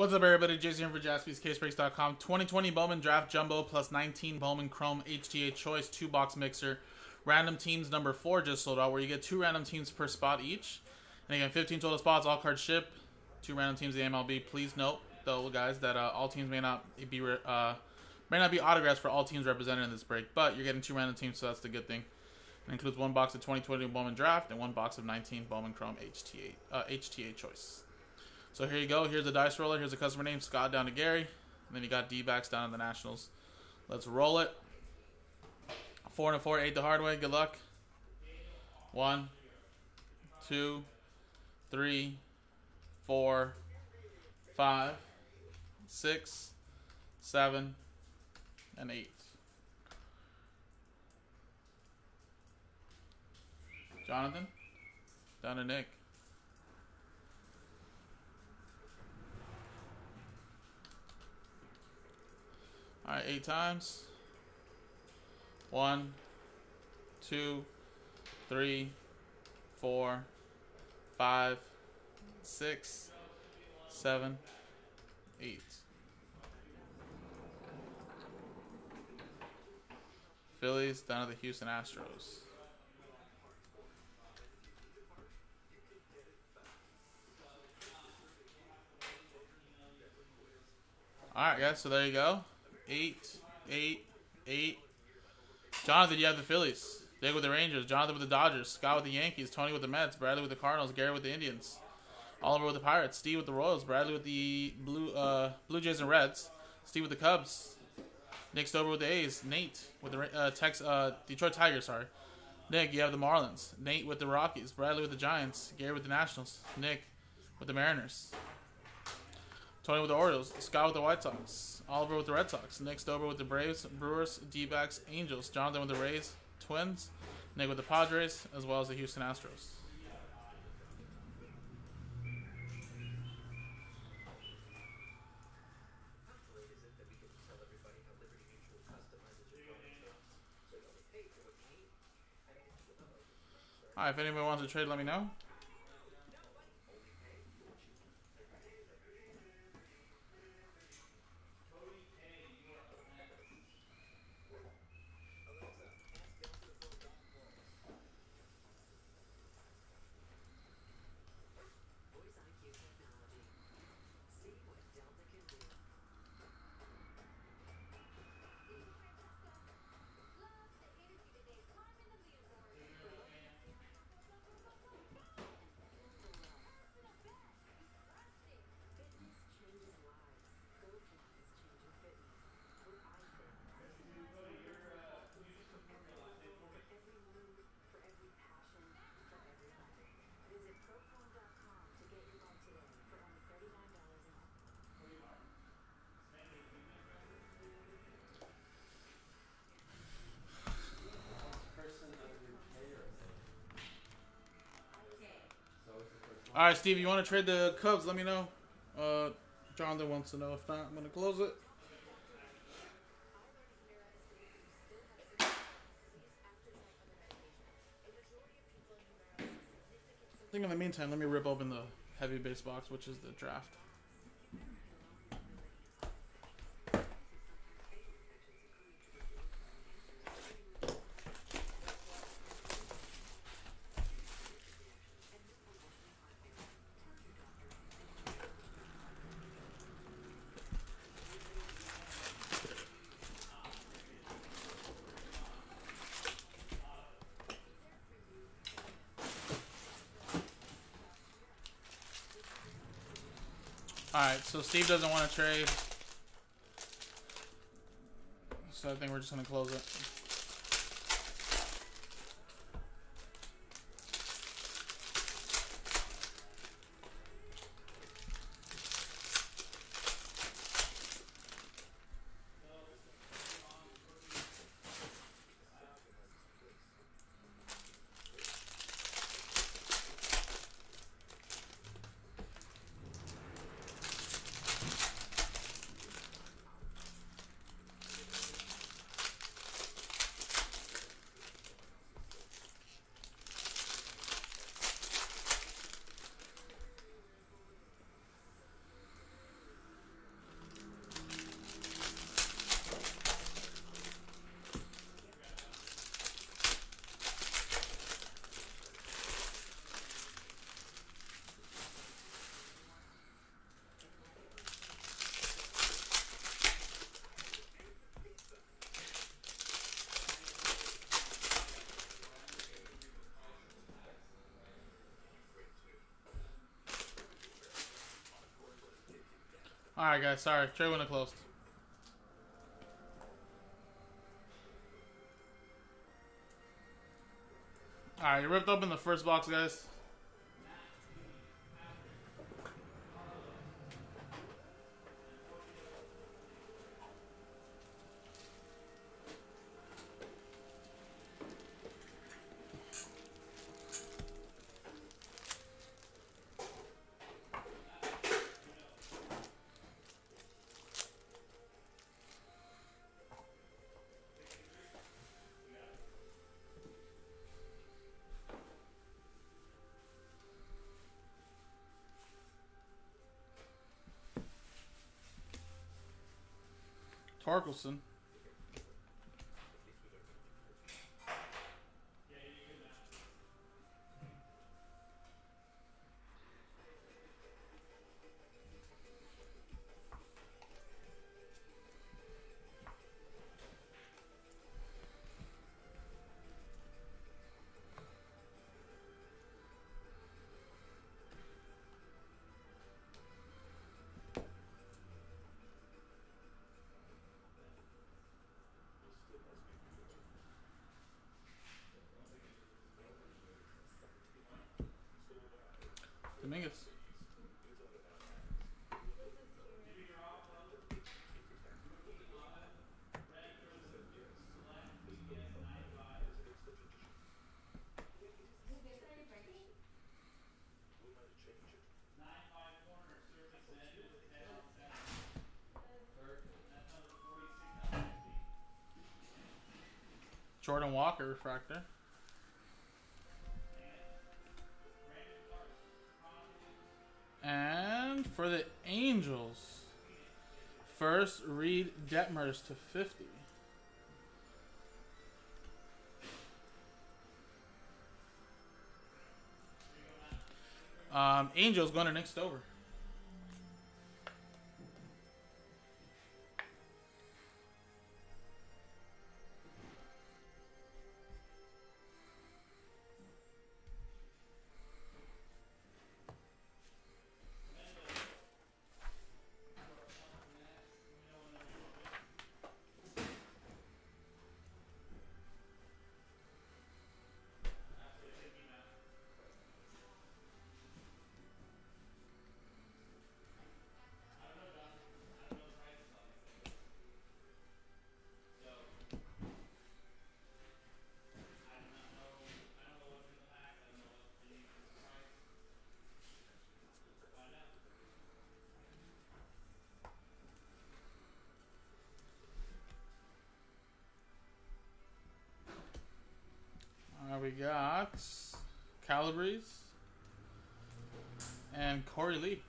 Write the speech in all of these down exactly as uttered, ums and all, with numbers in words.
What's up, everybody? Jason here for Jaspys Case Breaks dot com. twenty twenty Bowman Draft Jumbo plus nineteen Bowman Chrome H T A Choice two box mixer. Random teams number four just sold out, where you get two random teams per spot each. And again, fifteen total spots, all cards ship. Two random teams in the M L B. Please note, though, guys, that uh, all teams may not be uh, may not be autographs for all teams represented in this break, but you're getting two random teams, so that's the good thing. It includes one box of twenty twenty Bowman Draft and one box of nineteen Bowman Chrome H T A, uh, H T A Choice. So here you go. Here's the dice roller. Here's the customer name, Scott, down to Gary. And then you got D-backs down to the Nationals. Let's roll it. Four and a four, eight the hard way. Good luck. One, two, three, four, five, six, seven, and eight. Jonathan, down to Nick. All right, eight times. One, two, three, four, five, six, seven, eight. Phillies down to the Houston Astros. All right, guys, so there you go. Eight, eight, eight. Jonathan, you have the Phillies. Dick with the Rangers. Jonathan with the Dodgers. Scott with the Yankees. Tony with the Mets. Bradley with the Cardinals. Gary with the Indians. Oliver with the Pirates. Steve with the Royals. Bradley with the Blue uh, Blue Jays and Reds. Steve with the Cubs. Nick Stover with the A's. Nate with the uh, Tex uh, Detroit Tigers. Sorry, Nick, you have the Marlins. Nate with the Rockies. Bradley with the Giants. Gary with the Nationals. Nick with the Mariners. Tony with the Orioles, Scott with the White Sox, Oliver with the Red Sox, Nick Stover with the Braves, Brewers, D-backs, Angels, Jonathan with the Rays, Twins, Nick with the Padres, as well as the Houston Astros. All right, if anybody wants to trade, let me know. All right, Steve, you want to trade the Cubs? Let me know. Uh, Jonathan wants to know. If not, I'm going to close it. I think in the meantime, let me rip open the heavy base box, which is the draft. Alright, so Steve doesn't want to trade, so I think we're just going to close it. Alright guys, sorry. Trade window closed. Alright, you ripped open the first box, guys. Markelson. Dominguez. Jordan Walker, Refractor. And for the Angels, first Reed Detmers to fifty. Um, Angels going to next over. We got Calibres and Corey Lee.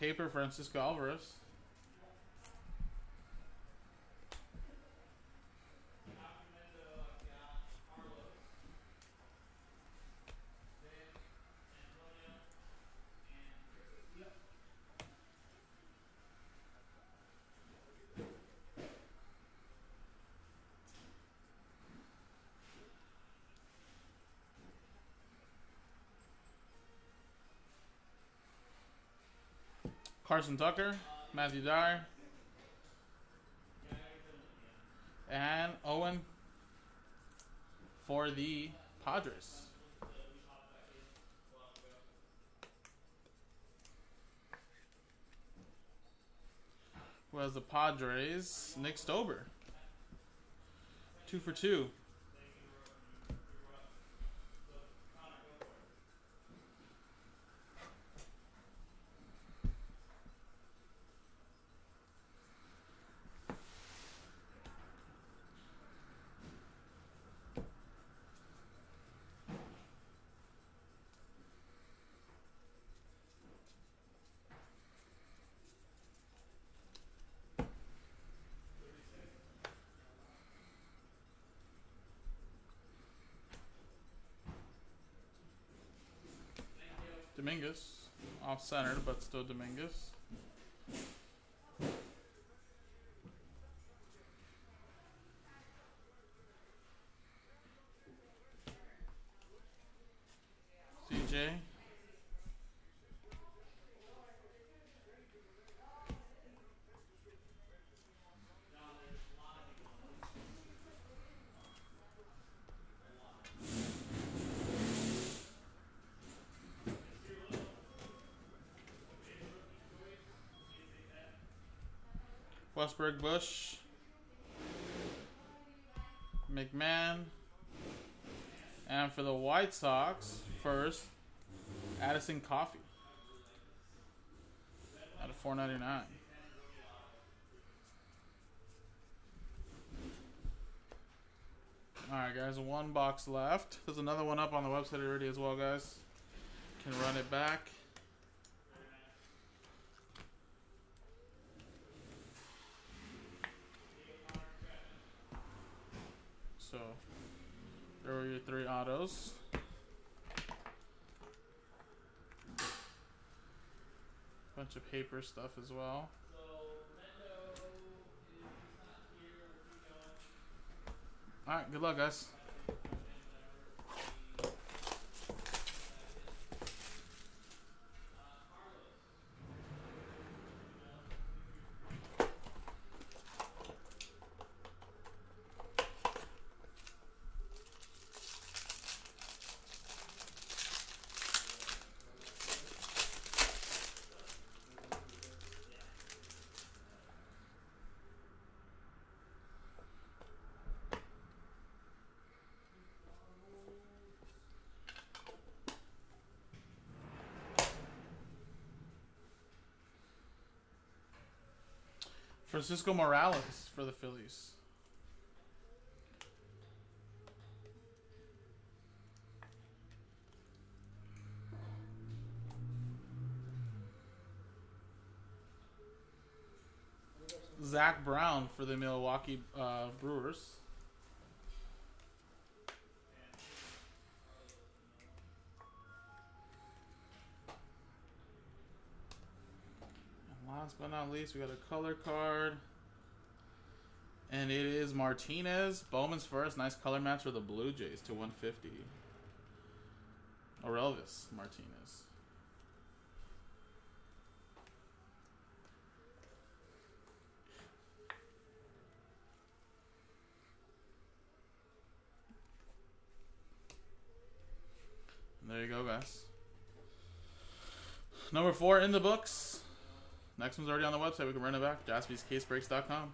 Paper Francisco Alvarez. Carson Tucker, Matthew Dyer, and Owen for the Padres. Who has the Padres? Nick Stober. Two for two. Dominguez, off-center, but still Dominguez. Westbrook Bush, McMahon, and for the White Sox, first, Addison Coffey out of four ninety nine. All right, guys, one box left. There's another one up on the website already as well, guys. Can run it back. So, there were your three autos. Bunch of paper stuff as well. All right, good luck, guys. Francisco Morales for the Phillies. Zach Brown for the Milwaukee uh, Brewers. Last but not least, we got a color card. And it is Martinez. Bowman's first. Nice color match for the Blue Jays to one fifty. Orelvis Martinez. And there you go, guys. Number four in the books. Next one's already on the website. We can run it back. Jaspys Case Breaks dot com.